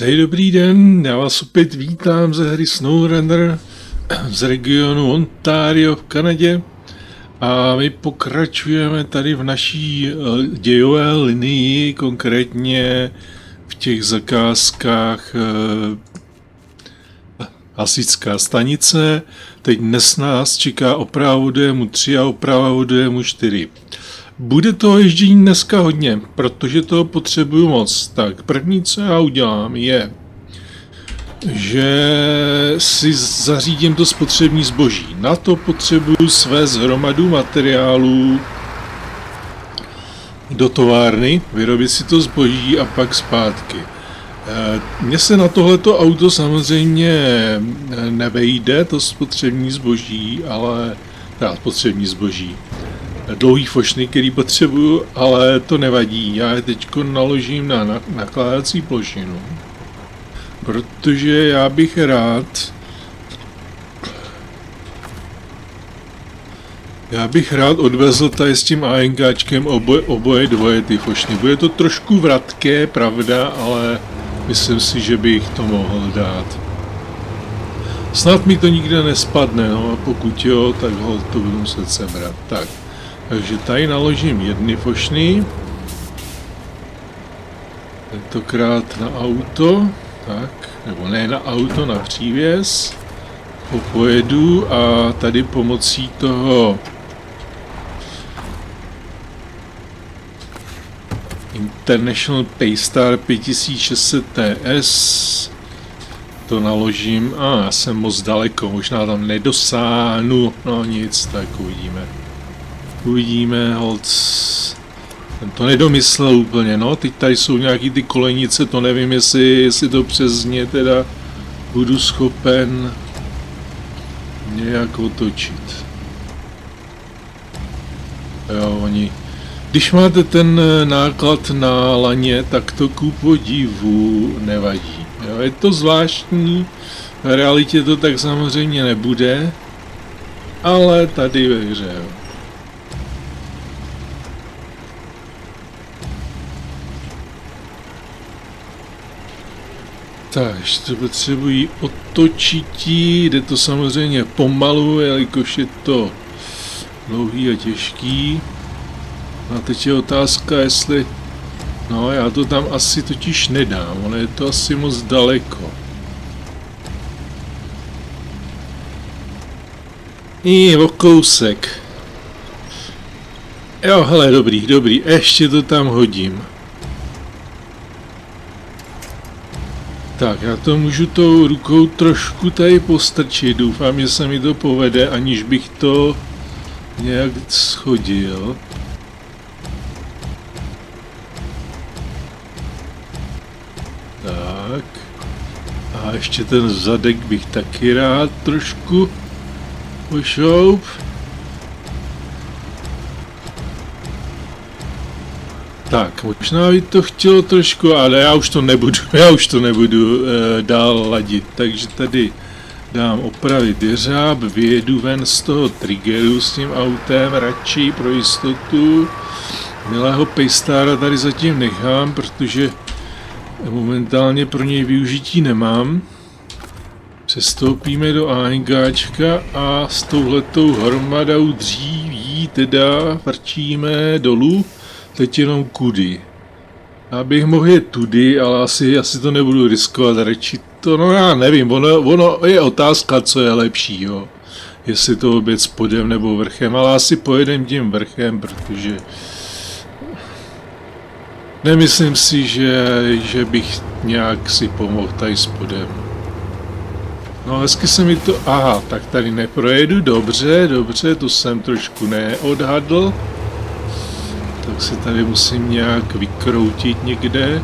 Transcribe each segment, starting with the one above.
Přeji dobrý den, já vás opět vítám ze hry SnowRunner z regionu Ontario v Kanadě a my pokračujeme tady v naší dějové linii, konkrétně v těch zakázkách Hasičská stanice. Teď dnes nás čeká oprava DM3 a oprava DM4. Bude toho ježdění dneska hodně, protože toho potřebuju moc. Tak první, co já udělám, je, že si zařídím to spotřební zboží. Na to potřebuju svést hromadu materiálů do továrny, vyrobit si to zboží a pak zpátky. Mně se na tohleto auto samozřejmě nevejde, to spotřební zboží, ale spotřební zboží. Dlouhý fošny, který potřebuju, ale to nevadí. Já je teď naložím na nakládací plošinu, protože já bych rád... odvezl tady s tím ANKčkem oboje dvoje ty fošny. Bude to trošku vratké, pravda, ale myslím si, že bych to mohl dát. Snad mi to nikde nespadne, no a pokud jo, tak ho to budu muset sebrat. Tak. Takže tady naložím jedny fošny, tentokrát na auto, tak, nebo ne na auto, na přívěs, pojedu a tady pomocí toho International Paystar 5600 TS to naložím, a já jsem moc daleko, možná tam nedosáhnu, no nic, tak uvidíme. Uvidíme, holt. Jsem to nedomyslel úplně, no. Teď tady jsou nějaký ty kolejnice, to nevím, jestli to přes ně teda budu schopen nějak otočit. Jo, oni. Když máte ten náklad na laně, tak to ku podivu nevadí. Jo, je to zvláštní, v realitě to tak samozřejmě nebude, ale tady ve hře, jo. Takže to potřebují otočití, jde to samozřejmě pomalu, jelikož je to dlouhý a těžký. A teď je otázka, jestli... No, já to tam asi totiž nedám, ono je to asi moc daleko. O kousek. Jo, hele, dobrý, dobrý, ještě to tam hodím. Tak, já to můžu tou rukou trošku tady postrčit, doufám, že se mi to povede, aniž bych to nějak shodil. Tak, a ještě ten zadek bych taky rád trošku pošoup. Tak, možná by to chtělo trošku, ale já už to nebudu dál ladit, takže tady dám opravit jeřáb, vyjedu ven z toho triggeru s tím autem, radši pro jistotu. Milého Paystára tady zatím nechám, protože momentálně pro něj využití nemám. Přestoupíme do ANKčka a s touhletou hromadou dříví teda vrčíme dolů. Teď jenom kudy. Já bych mohl jít tudy, ale asi to nebudu riskovat, radši to, no já nevím, ono je otázka, co je lepší, jo. Jestli to oběc podem nebo vrchem, ale asi pojedem tím vrchem, protože nemyslím si, že bych nějak si pomohl tady spodem. No hezky se mi to, aha, tak tady neprojedu, dobře, dobře, to jsem trošku neodhadl. Tak se tady musím nějak vykroutit někde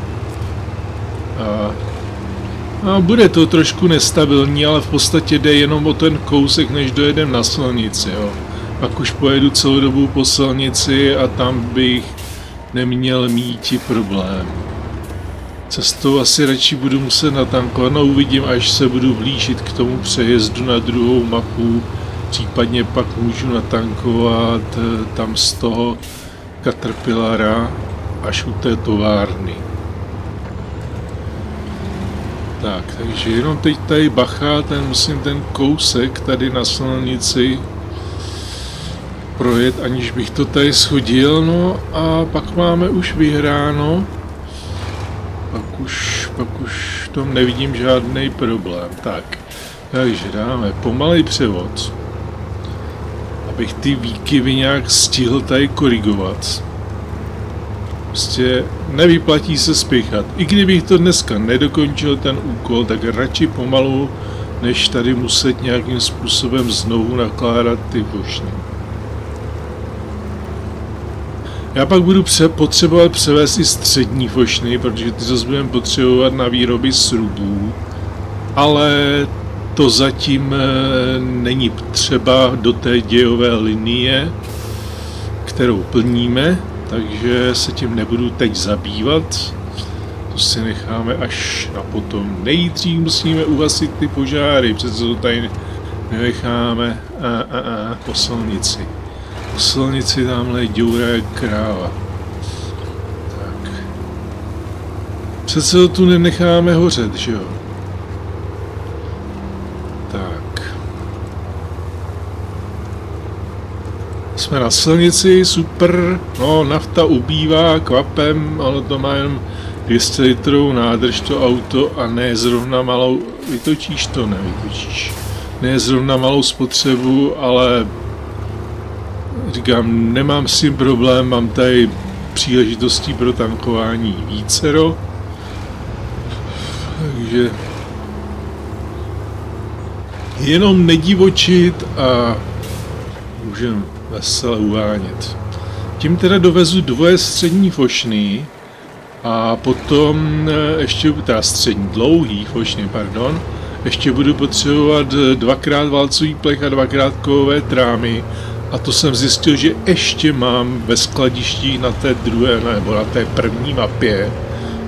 a bude to trošku nestabilní, ale v podstatě jde jenom o ten kousek, než dojedem na silnici, jo. Pak už pojedu celou dobu po silnici a tam bych neměl míti problém. Cestou asi radši budu muset natankovat, no uvidím, až se budu blížit k tomu přejezdu na druhou mapu, případně pak můžu natankovat tam z toho Caterpillara až u té továrny. Tak, takže jenom teď tady bacha, musím ten kousek tady na silnici projet, aniž bych to tady shodil, no a pak máme už vyhráno. Pak už v tom nevidím žádný problém. Tak, takže dáme pomalej převod, abych ty výkyvy nějak stihl tady korigovat. Prostě nevyplatí se spěchat. I kdybych to dneska nedokončil ten úkol, tak radši pomalu, než tady muset nějakým způsobem znovu nakládat ty bošny. Já pak budu potřebovat převést i střední fošny, protože ty zase budeme potřebovat na výroby srubů, ale to zatím není třeba do té dějové linie, kterou plníme, takže se tím nebudu teď zabývat. To si necháme až na potom. Nejdřív musíme uhasit ty požáry, přece to tady nenecháme po silnici. Po silnici tamhle je děura jak kráva. Tak. Přece to tu nenecháme hořet, že jo? Tak. Jsme na silnici, super. No, nafta ubývá kvapem, ale to má jen 200 litrů nádrž to auto a ne zrovna malou... Vytočíš to? Nevytočíš. Ne zrovna malou spotřebu, ale... Říkám, nemám s tím problém, mám tady příležitostí pro tankování vícero. Takže jenom nedivočit a můžeme vesele uvánět. Tím teda dovezu dvoje střední fošny a potom ještě, teda střední dlouhý fošny, pardon, ještě budu potřebovat dvakrát válcový plech a dvakrát kovové trámy. A to jsem zjistil, že ještě mám ve skladišti na té druhé nebo na té první mapě,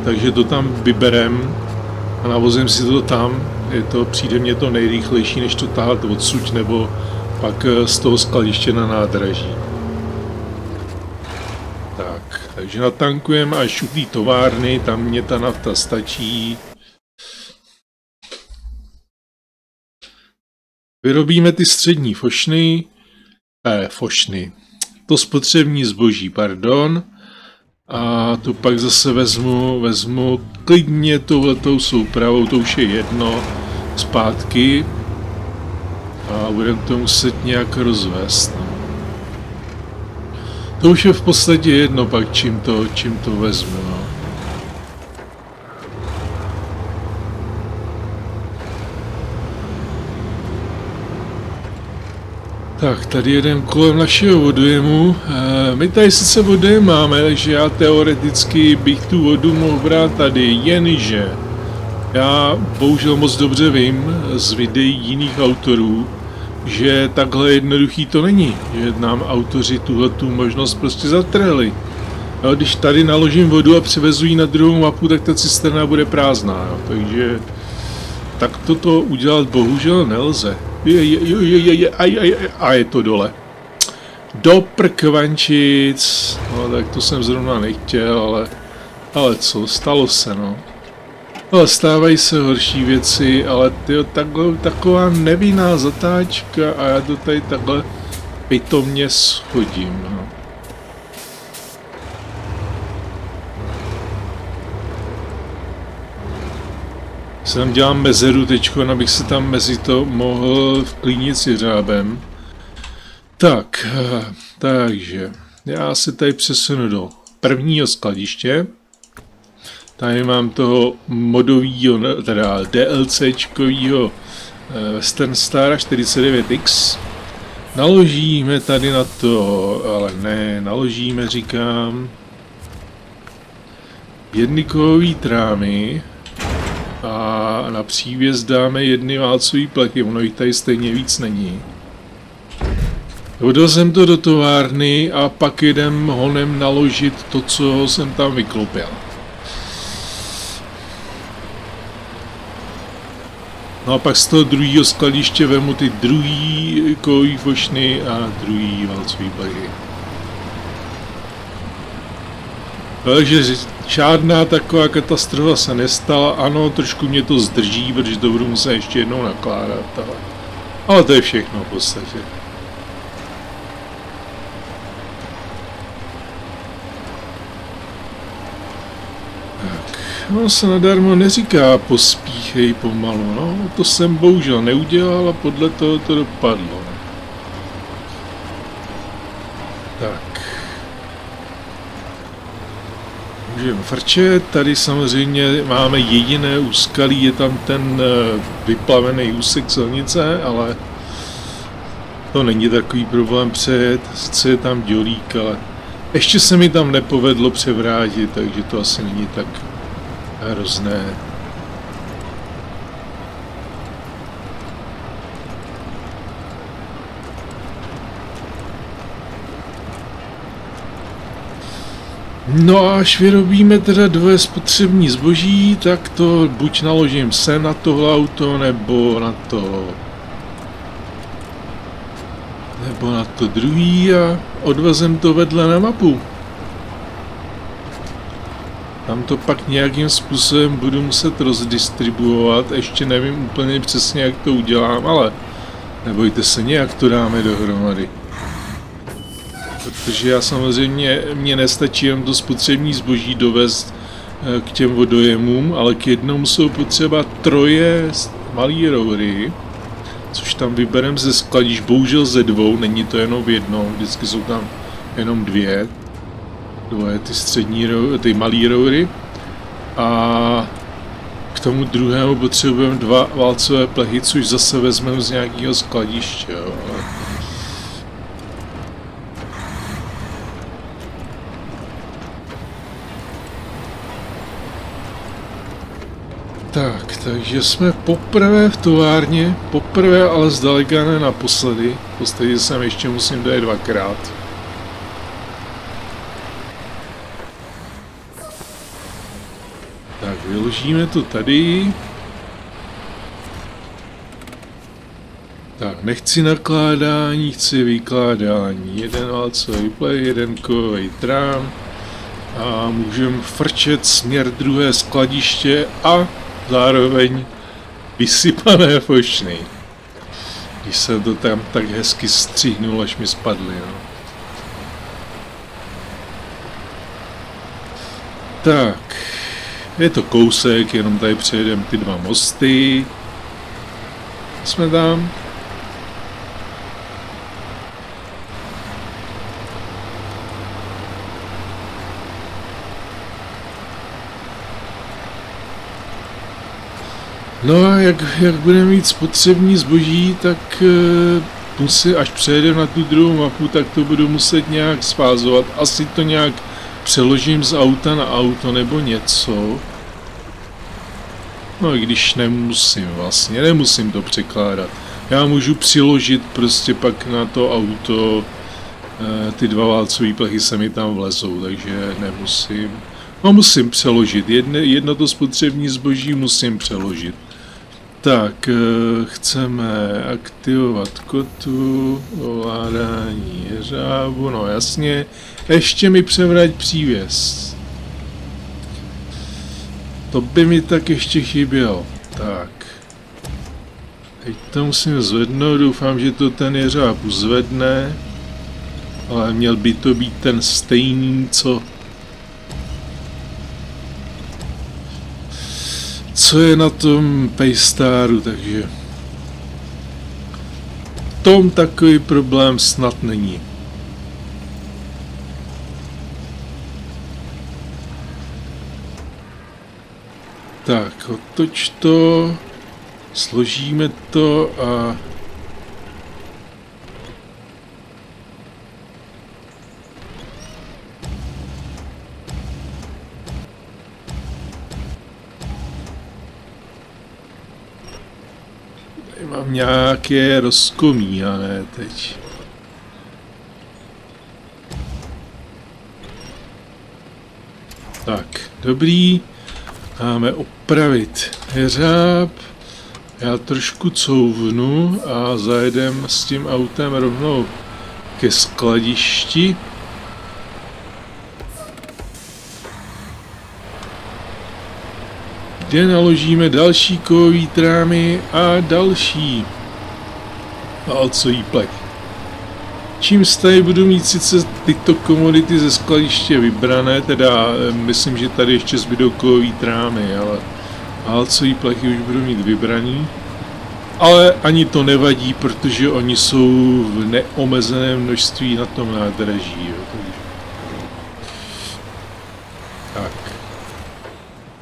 takže to tam vyberem a navozím si to tam. Přijde mě to nejrychlejší, než to táhat odsud nebo pak z toho skladiště na nádraží. Tak, takže natankujeme až u té továrny, tam mě ta nafta stačí. Vyrobíme ty střední fošny. Fošny. To spotřební zboží, pardon. A tu pak zase vezmu klidně touhletou soupravou, to už je jedno, zpátky. A budeme to muset nějak rozvést. To už je v podstatě jedno pak, čím to vezmu. No. Tak, tady jedeme kolem našeho vodojemu. My tady sice vodojem máme, takže já teoreticky bych tu vodu mohl brát tady, jenže já bohužel moc dobře vím z videí jiných autorů, že takhle jednoduchý to není, že nám autoři tuhletu možnost prostě zatrhli. No, když tady naložím vodu a přivezu ji na druhou mapu, tak ta cisterna bude prázdná, no, takže tak toto udělat bohužel nelze. A je to dole. Do prkvančic. No tak to jsem zrovna nechtěl, ale co, stalo se, no. Ale stávají se horší věci, ale tyjo, taková nevinná zatáčka a já to tady takhle pitomně schodím, no. Sem dělám mezeru teďko, abych se tam mezi to mohl vklínit si řábem. Tak, takže já se tady přesunu do prvního skladiště. Tady mám toho modovýho, teda DLCčkovýho Western Star 49X. Naložíme tady na to, ale ne, naložíme, říkám, jedny kovový trámy. A na přívěs dáme jedny válcový plechy, ono jich tady stejně víc není. Hodil jsem to do továrny a pak jdem honem naložit to, co jsem tam vyklopil. No a pak z toho druhého skladiště vemu ty druhý kovový fošny a druhý válcový plechy. Takže žádná taková katastrofa se nestala. Ano, trošku mě to zdrží, protože to budu muset ještě jednou nakládat. Ale to je všechno v podstatě. Tak, no se nadarmo neříká pospíchej pomalu, no. To jsem bohužel neudělal a podle toho to dopadlo. Tak. Můžeme frčet, tady samozřejmě máme jediné úskalí, je tam ten vyplavený úsek silnice, ale to není takový problém přejet, sice je tam dělík, ale ještě se mi tam nepovedlo převrátit, takže to asi není tak hrozné. No a až vyrobíme teda dvoje spotřební zboží, tak to buď naložím sem na tohle auto, nebo na to druhý a odvezem to vedle na mapu. Tam to pak nějakým způsobem budu muset rozdistribuovat, ještě nevím úplně přesně, jak to udělám, ale nebojte se, nějak to dáme dohromady. Protože já samozřejmě, mě nestačí jen to spotřební zboží dovést k těm vodojemům, ale k jednomu jsou potřeba troje malý rory, což tam vybereme ze skladíž, bohužel ze dvou, není to jenom v jednom, vždycky jsou tam jenom dvoje ty střední rory, ty malý rory. A k tomu druhému potřebujeme dva válcové plechy, což zase vezmeme z nějakého skladiště. Tak, takže jsme poprvé v továrně, poprvé, ale zdaleka ne naposledy. V podstatě sem ještě musím dojet dvakrát. Tak, vyložíme to tady. Tak, nechci nakládání, chci vykládání. Jeden válcový plech, jeden kovový trám. A můžeme frčet směr druhé skladiště a zároveň vysypané fošny. Když se to tam tak hezky střihnul, až mi spadly. No. Tak, je to kousek, jenom tady přejedeme ty dva mosty. Jsme tam. No a jak budeme mít spotřební zboží, tak až přejedeme na tu druhou mapu, tak to budu muset nějak sfázovat. Asi to nějak přeložím z auta na auto nebo něco. No i když nemusím vlastně, nemusím to překládat. Já můžu přiložit prostě pak na to auto, ty dva válcový plechy se mi tam vlezou, takže nemusím. No musím přeložit, jedno to spotřební zboží musím přeložit. Tak, chceme aktivovat kotu, ovládání jeřábu, no jasně. Ještě mi převrať přívěs. To by mi tak ještě chybělo. Tak. Teď to musím zvednout, doufám, že to ten jeřáb uzvedne. Ale měl by to být ten stejný, co je na tom Paystaru, takže v tom takový problém snad není. Tak, otoč to, složíme to a mám nějaké rozkomí, a ne teď. Tak, dobrý. Máme opravit jeřáb. Já trošku couvnu a zajedem s tím autem rovnou ke skladišti. kde naložíme další kovový trámy a další. A ocový plek. Čímž tady budu mít sice tyto komodity ze skladiště vybrané, teda myslím, že tady ještě zbydou kovový trámy, ale halcový plechy už budu mít vybraný. Ale ani to nevadí, protože oni jsou v neomezeném množství na tom nádraží. Tak.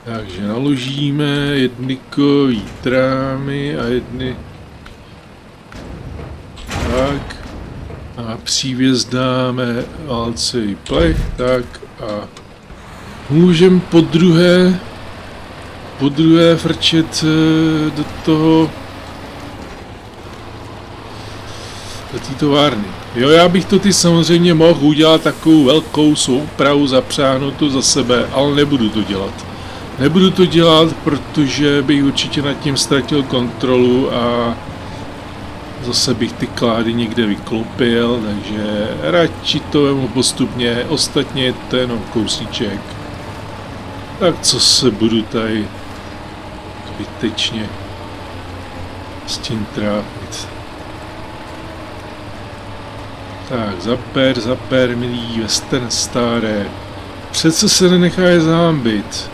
Takže naložíme jedny kovový trámy a jedny... Tak. A přivězdáme alcový plech, tak a můžeme po druhé frčet do toho, do té továrny. Jo, já bych to ty samozřejmě mohl udělat takovou velkou soupravu, zapřáhnout to za sebe, ale nebudu to dělat. Nebudu to dělat, protože bych určitě nad tím ztratil kontrolu a zase bych ty klády někde vyklopil, takže radši to vemu postupně, ostatně je to jenom kousíček. Tak co se budu tady zbytečně s tím trápit. Tak, zaper, milý Western Staré. Přece se nenecháš zámbit.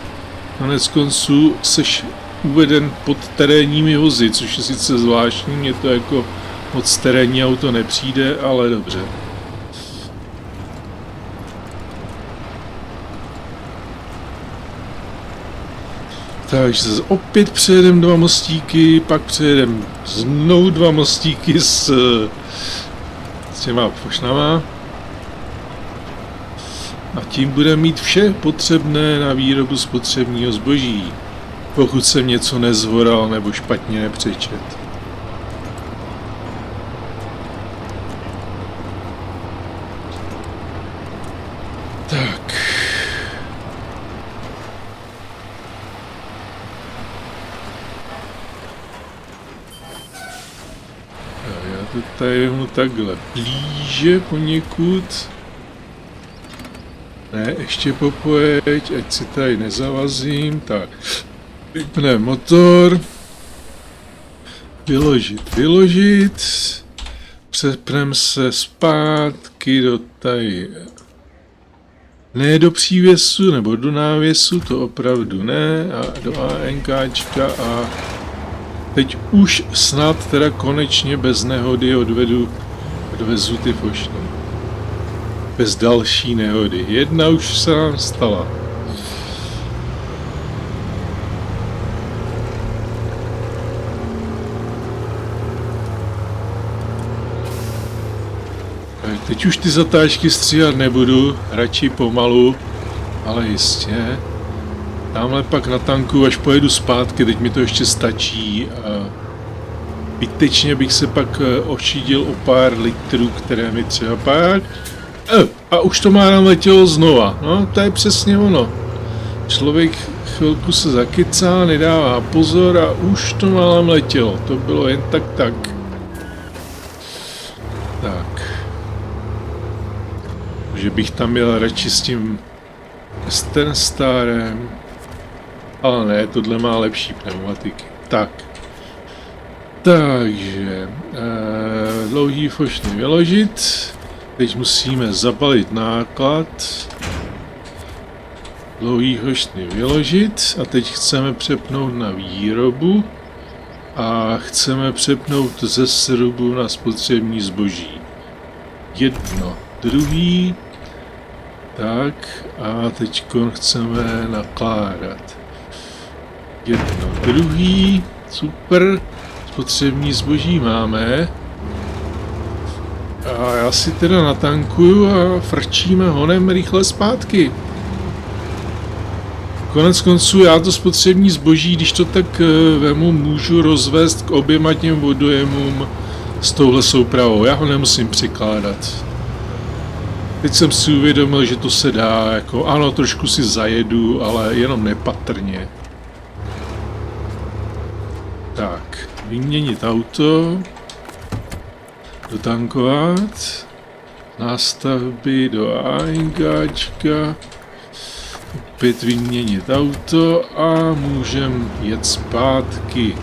Konec konců seš uveden pod terénními vozy, což je sice zvláštní, mě to jako moc terénní auto nepřijde, ale dobře. Takže opět přejedeme dva mostíky, pak přejedeme znovu dva mostíky s těma pošnama. A tím budeme mít vše potřebné na výrobu spotřebního zboží. Pokud jsem něco nezvoral nebo špatně nepřečet. Tak. A já to tady vezmu takhle blíže poněkud. Ne, ještě popojeď, ať si tady nezavazím. Tak. Vypne motor, vyložit, přepneme se zpátky do tady, ne do přívěsu nebo do návěsu, to opravdu ne, a do ANKčka a teď už snad teda konečně bez nehody odvezu ty pošty. Bez další nehody, jedna už se nám stala. Teď už ty zatáčky stříhat nebudu, radši pomalu, ale jistě. Tamhle pak natankuju, až pojedu zpátky, teď mi to ještě stačí. Zbytečně bych se pak ošidil o pár litrů, které mi třeba pak... A už to má nám letělo znova, no to je přesně ono. Člověk chvilku se zakecá, nedává pozor a už to má nám letělo, to bylo jen tak. Že bych tam jel radši s tím Western Starem, ale ne, tohle má lepší pneumatiky. Tak, takže dlouhý fošny vyložit, teď musíme zabalit náklad, dlouhý fošny vyložit a teď chceme přepnout na výrobu a chceme přepnout ze srubu na spotřební zboží. Jedno, druhý. Tak a teď chceme nakládat. Jedno, druhý, super, spotřební zboží máme. A já si teda natankuju a frčíme honem rychle zpátky. Konec konců já to spotřební zboží, když to tak vemu, můžu rozvést k oběma těm vodojemům s touhle soupravou. Já ho nemusím přikládat. Teď jsem si uvědomil, že to se dá, jako ano, trošku si zajedu, ale jenom nepatrně. Tak, vyměnit auto, dotankovat, nástavby do ANKčka, koupit, vyměnit auto a můžeme jet zpátky.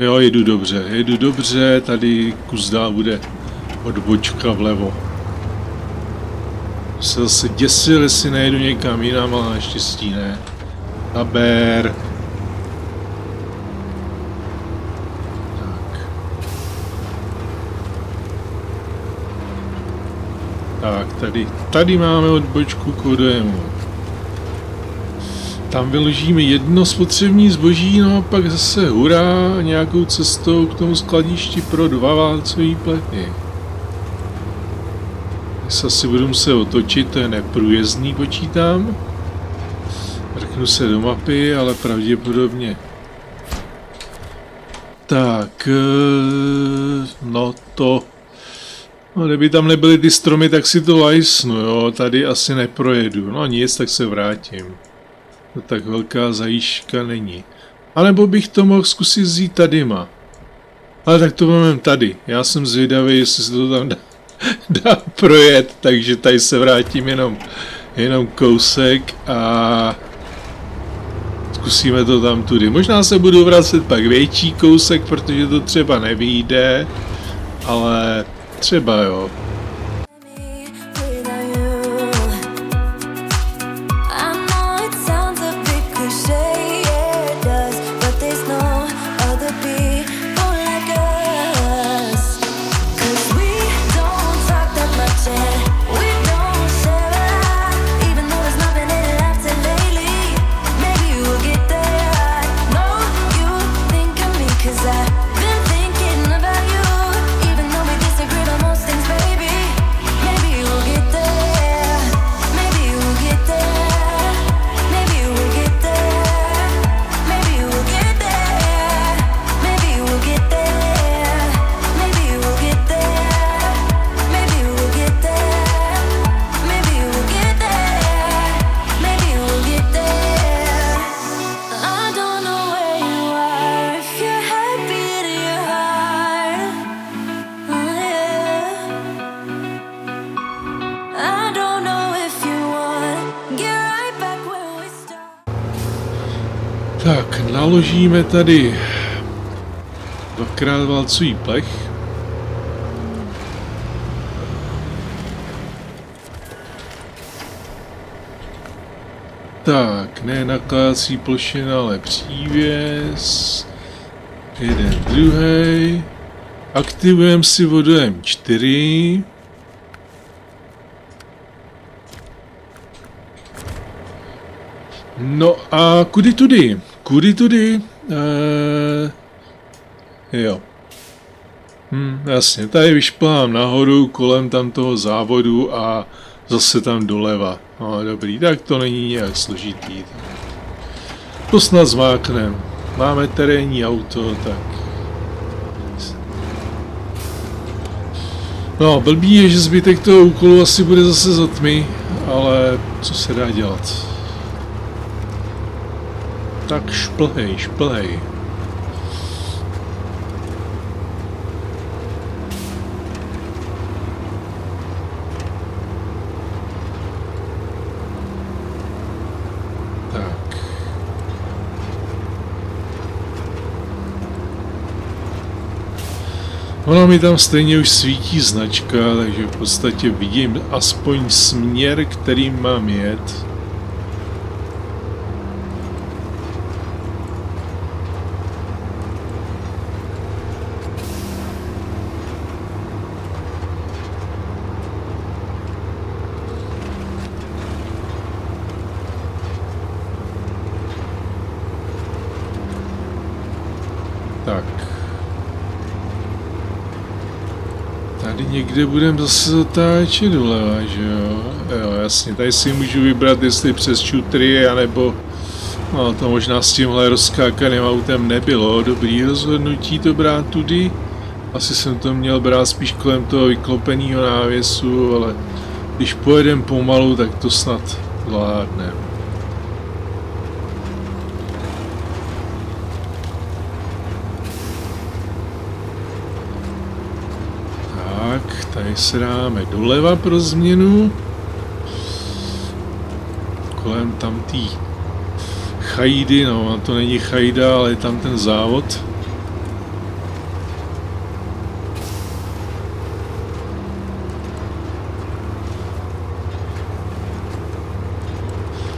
Jo, jedu dobře, tady kus dál bude odbočka vlevo. Jsem se děsil, jestli nejedu někam jinam, ale naštěstí ne. Taber. Tak, tady máme odbočku k Vodojemu. Tam vyložíme jedno spotřební zboží, no a pak zase hurá nějakou cestou k tomu skladišti pro dva válcový plety. Já asi budu muset otočit, to je neprůjezdný, počítám. Vrknu se do mapy, ale pravděpodobně. Tak, no to... No, kdyby tam nebyly ty stromy, tak si to lajsnu, jo, tady asi neprojedu. No nic, tak se vrátím. To tak velká zajížka není. A nebo bych to mohl zkusit vzít tadyma. Ale tak to máme tady. Já jsem zvědavý, jestli se to tam dá projet, takže tady se vrátím jenom kousek a zkusíme to tam tudy. Možná se budu vracet pak větší kousek, protože to třeba nevyjde, ale třeba jo. Tak, naložíme tady dvakrát válcový plech. Tak, ne nakládací plošina, ale přívěs. Jeden, druhý. Aktivujeme si vodojem 4. No a kudy tudy? Kudy tudy? Jo. Jasně, tady vyšplhám nahoru kolem tam toho závodu a zase tam doleva. No dobrý, tak to není nějak složitý. To snad zmáknem. Máme terénní auto, tak... No, blbý je, že zbytek toho úkolu asi bude zase za tmy, ale co se dá dělat? Tak šplhej, šplhej. Tak. Ono mi tam stejně už svítí značka, takže v podstatě vidím aspoň směr, kterým mám jet. Někde budeme zase zatáčet doleva, že jo? Jo, jasně, tady si můžu vybrat, jestli přes šutry, anebo... No, to možná s tímhle rozkákaným autem nebylo. Dobrý rozhodnutí to brát tudy. Asi jsem to měl brát spíš kolem toho vyklopeného návěsu, ale... Když pojedeme pomalu, tak to snad zvládneme. Tady se dáme doleva pro změnu. Kolem tamtý chajdy, no to není chajda, ale je tam ten závod.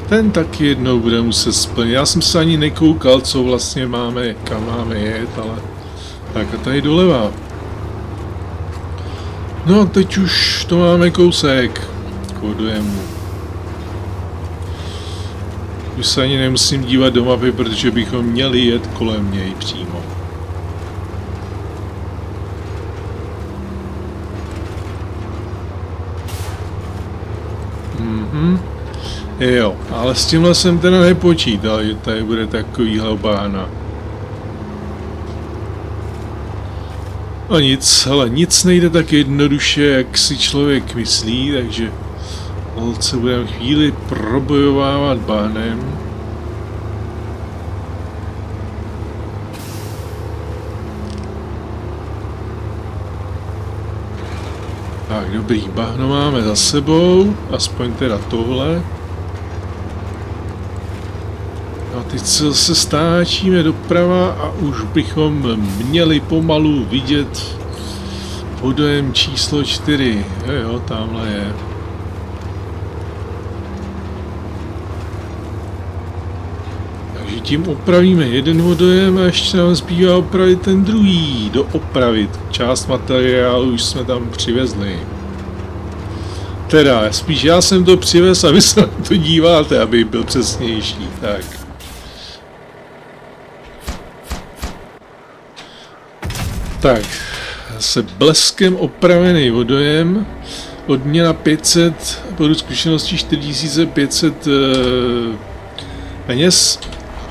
Ten taky jednou bude muset splnit. Já jsem se ani nekoukal, co vlastně máme, kam máme jet, ale... Tak a tady doleva. No, teď už to máme kousek. Kodujeme. Už se ani nemusím dívat do mapy, protože bychom měli jet kolem něj přímo. Jo, ale s tímhle jsem teda nepočítal, že tady bude takovýhle bána. A nic, ale nic nejde tak jednoduše, jak si člověk myslí, takže se budeme chvíli probojovávat bánem. Tak, dobrý, bahno máme za sebou, aspoň teda tohle. A teď se stáčíme doprava a už bychom měli pomalu vidět podojem číslo 4. Jo, tamhle je. Takže tím opravíme jeden vodojem a ještě nám zbývá opravit ten druhý. Doopravit. Část materiálu už jsme tam přivezli. Teda, spíš já jsem to přivez a vy se na to díváte, aby byl přesnější. Tak. Tak, se bleskem opravený vodojem, odměna 500, podle zkušenosti 4500 peněz,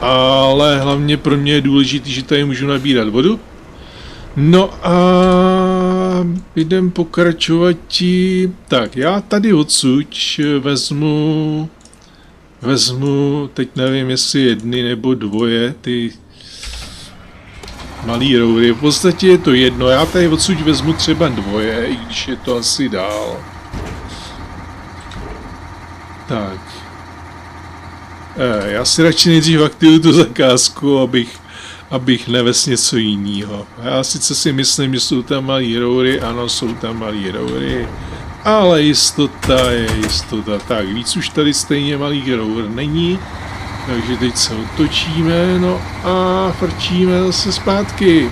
ale hlavně pro mě je důležité, že tady můžu nabírat vodu. No a jdem pokračovat ti. Tak, já tady odsuť vezmu, teď nevím, jestli jedny nebo dvoje, ty... Malý roury, v podstatě je to jedno, já tady odsud vezmu třeba dvoje, i když je to asi dál. Tak. Já si radši nejdřív aktivuju tu zakázku, abych nevesl něco jiného. Já sice si myslím, že jsou tam malý roury, ano, jsou tam malý roury, ale jistota je jistota. Tak, víc už tady stejně malý rour není. Takže teď se otočíme, no a frčíme zase zpátky.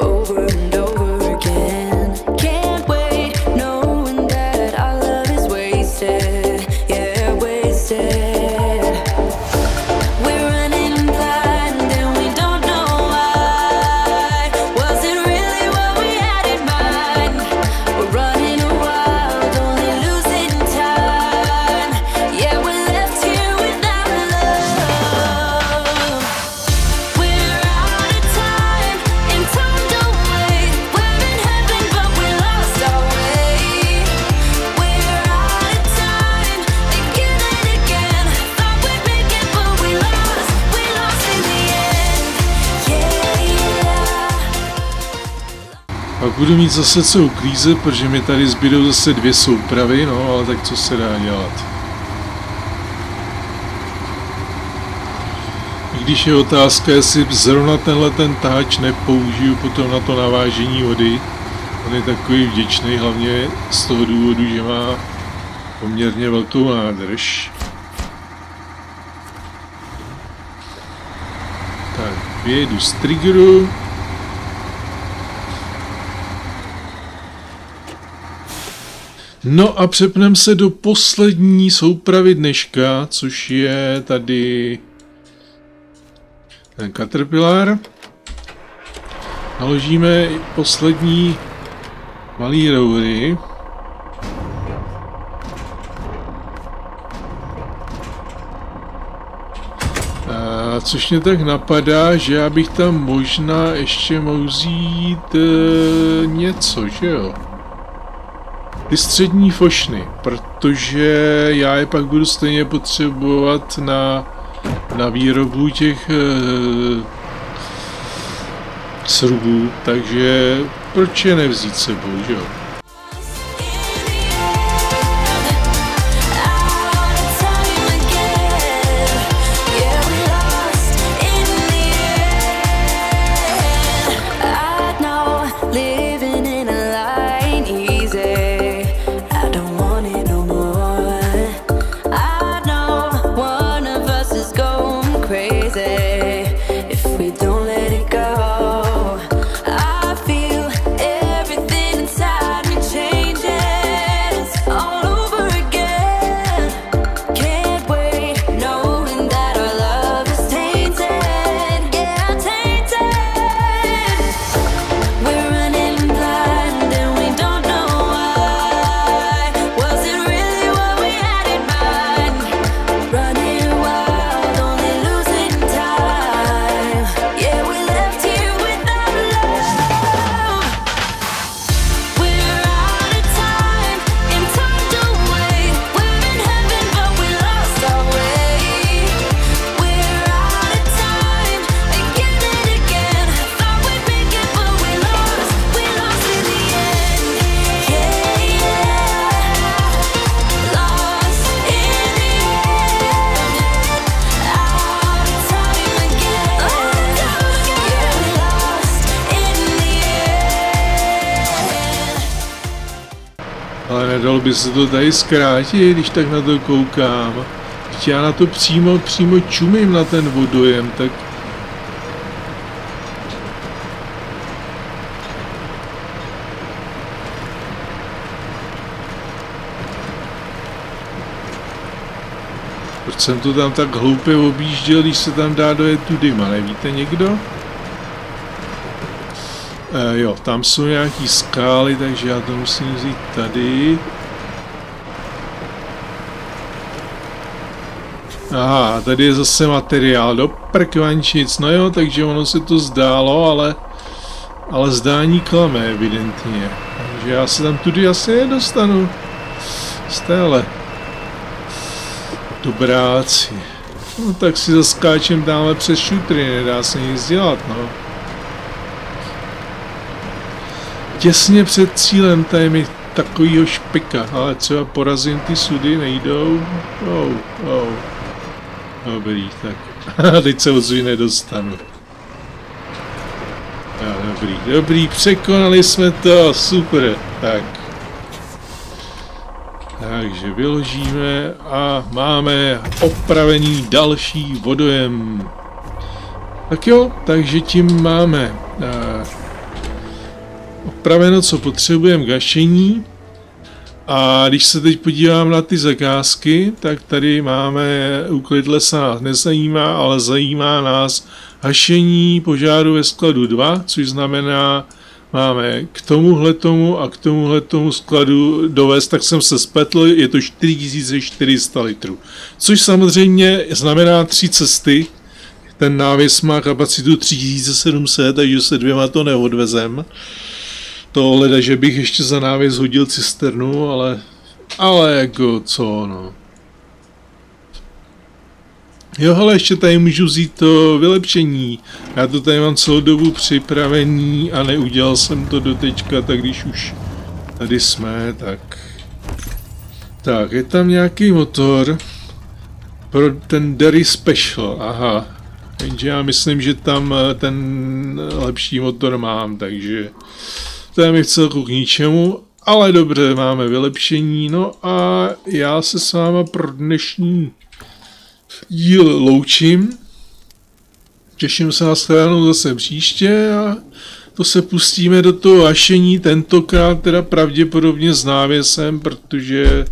Oh. Pak budu mít zase co uklízet, protože mi tady zbydou zase dvě soupravy, no ale tak co se dá dělat. I když je otázka, jestli zrovna tenhle ten tahač nepoužiju potom na to navážení vody. On je takový vděčný, hlavně z toho důvodu, že má poměrně velkou nádrž. Tak, vyjedu z triggeru. No a přepneme se do poslední soupravy dneška, což je tady ten Caterpillar. Naložíme poslední malý roury. Což mě tak napadá, že já bych tam možná ještě mohl vzít něco, že jo? Ty střední fošny, protože já je pak budu stejně potřebovat na výrobu těch srubů, takže proč je nevzít sebou, že jo? Dalo by se to tady zkrátit, když tak na to koukám. Když já na to přímo čumím na ten vodojem, tak... Proč jsem to tam tak hloupě objížděl, když se tam dá dojet tudy, nevíte někdo? Jo, tam jsou nějaký skály, takže já to musím vzít tady. Aha, tady je zase materiál do prkvančic, no jo, takže ono se to zdálo, ale zdání klame evidentně. Takže já se tam tudy asi nedostanu. Stále. Dobráci. No tak si zaskáčem dále přes šutry, nedá se nic dělat, no. Těsně před cílem tady mi takovýho špika, ale třeba porazím ty sudy, nejdou. Dobrý, tak. Teď se odzví nedostanu. Dobrý, překonali jsme to, super. Tak. Takže vyložíme a máme opravený další vodojem. Tak jo, takže tím máme opraveno, co potřebujeme k gašení. A když se teď podívám na ty zakázky, tak tady máme úklid lesa nás nezajímá, ale zajímá nás hašení požáru ve skladu 2, což znamená, máme k tomuhletomu a k tomuhletomu skladu dovést, tak jsem se spletl, je to 4400 litrů. Což samozřejmě znamená 3 cesty. Ten návěs má kapacitu 3700, takže se dvěma to neodvezem. To hleda, že bych ještě za návěs hodil cisternu, ale jako co, no. Jo, hele, ještě tady můžu vzít to vylepšení. Já to tady mám celou dobu připravený a neudělal jsem to do teďka, tak když už tady jsme, tak... Tak, je tam nějaký motor pro ten Derry Special, aha. Jenže já myslím, že tam ten lepší motor mám, takže... To je mi v celku k ničemu, ale dobře, máme vylepšení, no a já se s váma pro dnešní díl loučím. Těším se na shledanou zase příště a to se pustíme do toho hašení, tentokrát teda pravděpodobně s návěsem, protože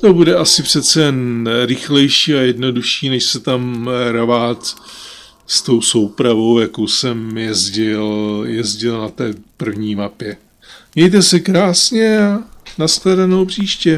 to bude asi přece jen rychlejší a jednodušší, než se tam ravát s tou soupravou, jakou jsem jezdil na té první mapě. Mějte se krásně a na shledanou příště.